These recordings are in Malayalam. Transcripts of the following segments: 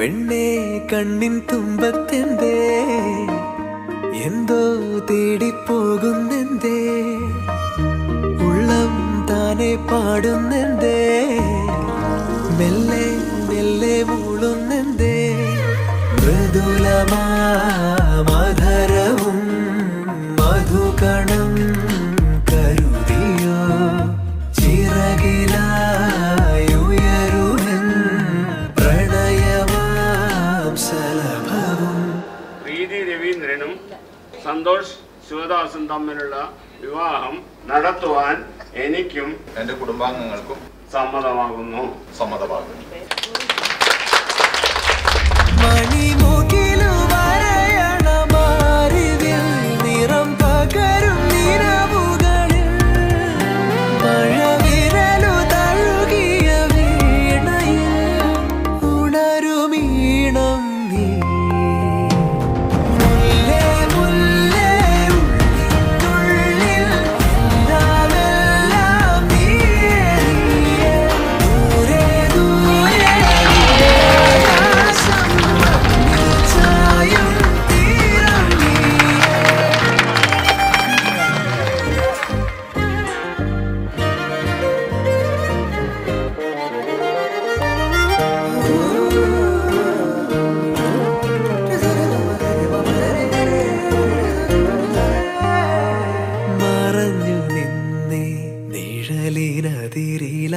പെണ്ണേ കണ്ണിൻ തുമ്പത്തെന്തേ എന്തോ തേടിപ്പോകുന്നെന്തേ ഉള്ളം താനെ പാടുന്നെന്തേ മെല്ലെ മെല്ലെ മൂളുന്നെന്തേ മൃദുലമാ മധുരവും മധുകണം കരുതിയോ ചിറകിലായുയരുമെൻ പ്രണയമാം സലഭവും പ്രീതി രവീന്ദ്രനും സന്തോഷ് ശിവദാസും തമ്മിലുള്ള വിവാഹം നടത്തുവാൻ എനിക്കും എൻ്റെ കുടുംബാംഗങ്ങൾക്കും സമ്മതമാകുന്നു സമ്മതമാകുന്നു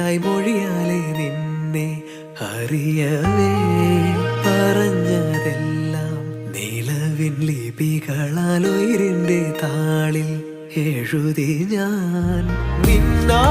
ായി മൊഴിയാലേ നിന്നെ അറിയവേ പറഞ്ഞതെല്ലാം നിലവിൻ ലിപികളാൽ ഉയിരിൻ്റെ താളിൽ എഴുതി ഞാൻ നിന്നാ